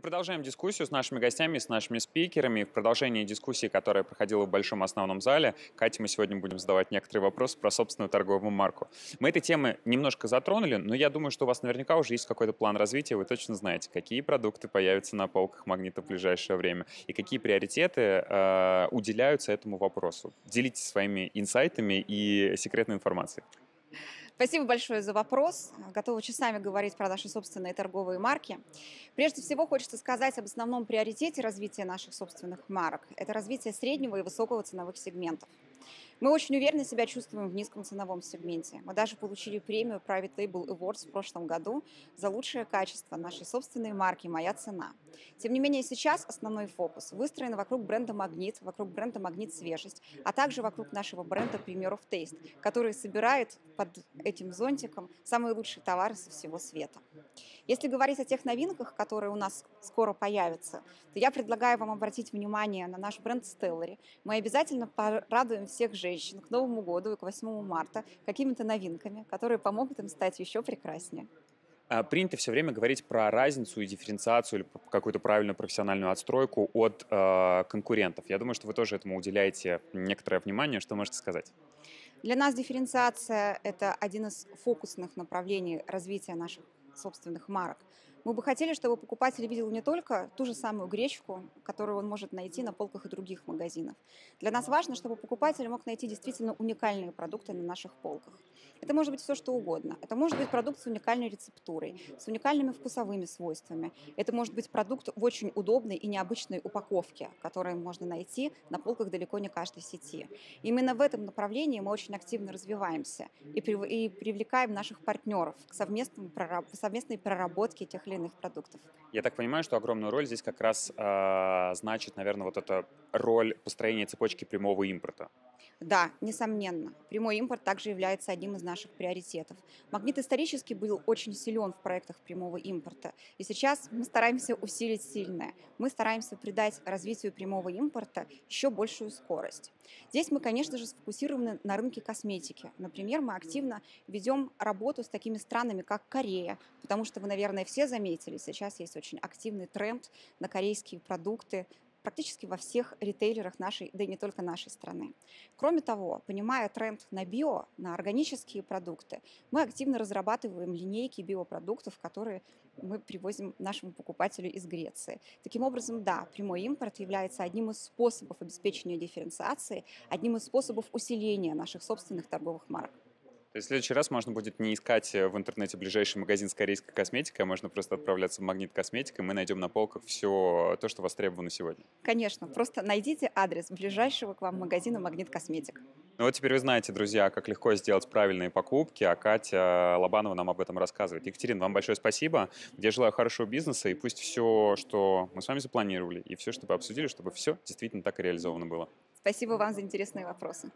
Мы продолжаем дискуссию с нашими гостями, с нашими спикерами. В продолжении дискуссии, которая проходила в большом основном зале, Кате мы сегодня будем задавать некоторые вопросы про собственную торговую марку. Мы этой темы немножко затронули, но я думаю, что у вас наверняка уже есть какой-то план развития. Вы точно знаете, какие продукты появятся на полках Магнита в ближайшее время и какие приоритеты уделяются этому вопросу. Делитесь своими инсайтами и секретной информацией. Спасибо большое за вопрос. Готова часами говорить про наши собственные торговые марки. Прежде всего, хочется сказать об основном приоритете развития наших собственных марок. Это развитие среднего и высокого ценовых сегментов. Мы очень уверенно себя чувствуем в низком ценовом сегменте. Мы даже получили премию Private Label Awards в прошлом году за лучшее качество нашей собственной марки «Моя цена». Тем не менее, сейчас основной фокус выстроен вокруг бренда «Магнит», вокруг бренда «Магнит свежесть», а также вокруг нашего бренда «Премьер оф Тейст», который собирает под этим зонтиком самые лучшие товары со всего света. Если говорить о тех новинках, которые у нас скоро появятся, то я предлагаю вам обратить внимание на наш бренд «Стеллари». Мы обязательно порадуем всех женщин к Новому году и к 8 марта какими-то новинками, которые помогут им стать еще прекраснее. Принято все время говорить про разницу и дифференциацию или какую-то правильную профессиональную отстройку от конкурентов. Я думаю, что вы тоже этому уделяете некоторое внимание. Что можете сказать? Для нас дифференциация – это один из фокусных направлений развития наших собственных марок. Мы бы хотели, чтобы покупатель видел не только ту же самую гречку, которую он может найти на полках и других магазинов. Для нас важно, чтобы покупатель мог найти действительно уникальные продукты на наших полках. Это может быть все, что угодно. Это может быть продукт с уникальной рецептурой, с уникальными вкусовыми свойствами. Это может быть продукт в очень удобной и необычной упаковке, которую можно найти на полках далеко не каждой сети. Именно в этом направлении мы очень активно развиваемся и привлекаем наших партнеров к совместной проработке тех или иных продуктов. Я так понимаю, что огромную роль здесь как раз значит, наверное, вот эта роль построения цепочки прямого импорта. Да, несомненно. Прямой импорт также является одним из наших приоритетов. Магнит исторически был очень силен в проектах прямого импорта. И сейчас мы стараемся усилить сильное. Мы стараемся придать развитию прямого импорта еще большую скорость. Здесь мы, конечно же, сфокусированы на рынке косметики. Например, мы активно ведем работу с такими странами, как Корея, потому что вы, наверное, все заметили, сейчас есть очень активный тренд на корейские продукты, практически во всех ритейлерах нашей, да и не только нашей страны. Кроме того, понимая тренд на био, на органические продукты, мы активно разрабатываем линейки биопродуктов, которые мы привозим нашему покупателю из Греции. Таким образом, да, прямой импорт является одним из способов обеспечения дифференциации, одним из способов усиления наших собственных торговых марок. То есть в следующий раз можно будет не искать в интернете ближайший магазин с корейской косметикой, а можно просто отправляться в Магнит Косметик, и мы найдем на полках все то, что востребовано сегодня. Конечно, просто найдите адрес ближайшего к вам магазина Магнит Косметик. Ну вот теперь вы знаете, друзья, как легко сделать правильные покупки, а Катя Лобанова нам об этом рассказывает. Екатерина, вам большое спасибо. Я желаю хорошего бизнеса, и пусть все, что мы с вами запланировали, и все, что вы обсудили, чтобы все действительно так и реализовано было. Спасибо вам за интересные вопросы.